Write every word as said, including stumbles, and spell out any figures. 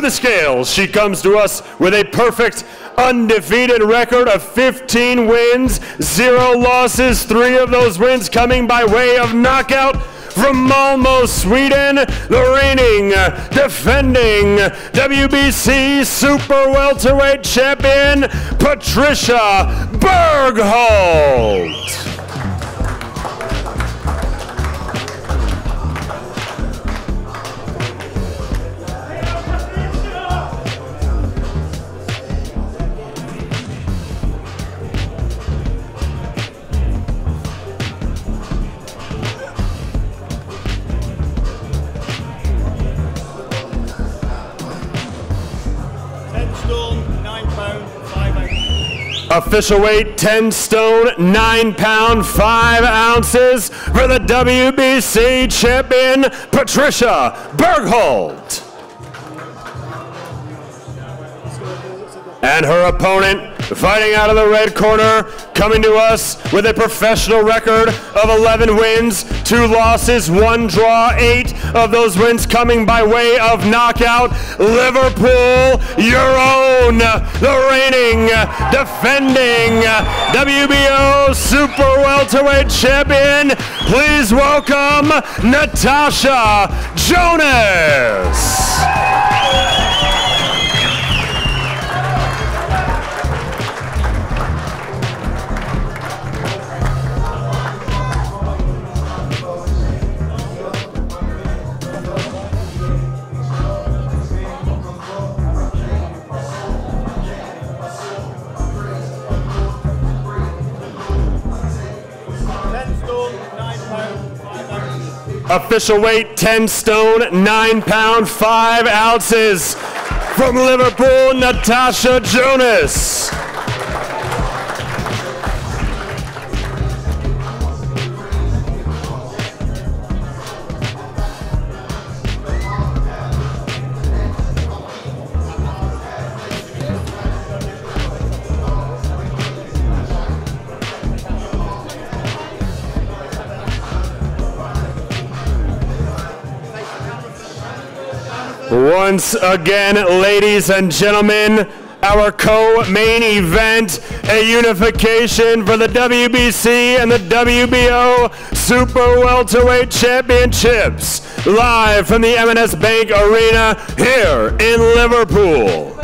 to the scales, she comes to us with a perfect undefeated record of fifteen wins, zero losses, three of those wins coming by way of knockout. From Malmö, Sweden, the reigning, defending W B C super welterweight champion, Patricia Berghult. Official weight, ten stone, nine pound, five ounces for the W B C champion, Patricia Berghult. And her opponent, fighting out of the red corner, coming to us with a professional record of eleven wins, two losses, one draw, eight of those wins coming by way of knockout. Liverpool, your own, the reigning, defending W B O super welterweight champion. Please welcome Natasha Jonas. Official weight, ten stone, nine pound, five ounces. From Liverpool, Natasha Jonas. Once again, ladies and gentlemen, our co-main event, a unification for the W B C and the W B O Super Welterweight Championships, live from the M and S Bank Arena here in Liverpool.